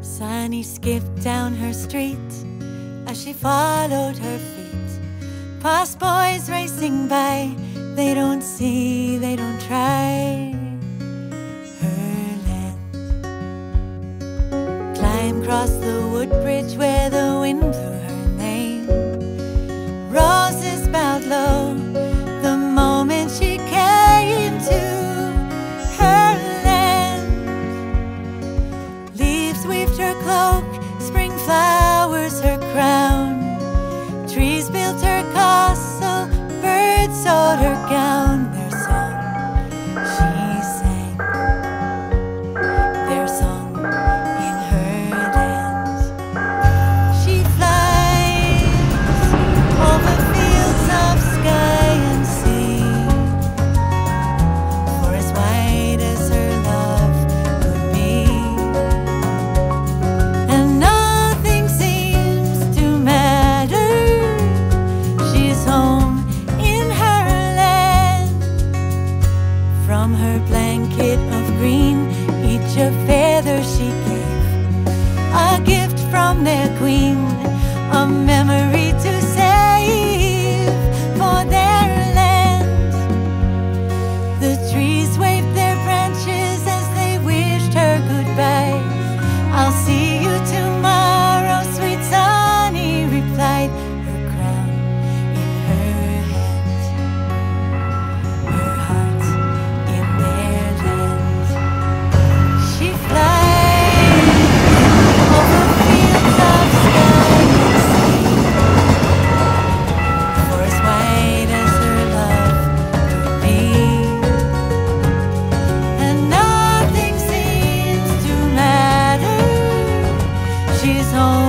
Sunny skipped down her street as she followed her feet. Past boys racing by, they don't see, they don't try. Her land. Climb across the wood bridge where the wind blew her name. Roses bowed low the moment she came to her land. Leaves weaved her cloak, spring flowers her crown. Trees built her castle, birds sewed her gown. Their song she sang, their song in her land. She flies over fields of sky and sea, for as wide as her love could be. And nothing seems to matter, she's home from her blanket of green. Each a feather she gave, a gift from their queen, a memory to save for their land. The trees waved their branches as they wished her goodbye. I'll see you tomorrow, sweet Sunny replied. Her crown in her hand, her heart is home.